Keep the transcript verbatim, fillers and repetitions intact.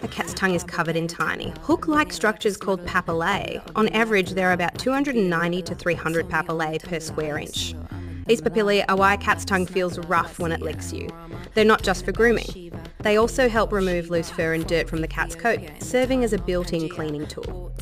The cat's tongue is covered in tiny, hook-like structures called papillae. On average, there are about two hundred ninety to three hundred papillae per square inch. These papillae are why a cat's tongue feels rough when it licks you. They're not just for grooming. They also help remove loose fur and dirt from the cat's coat, serving as a built-in cleaning tool.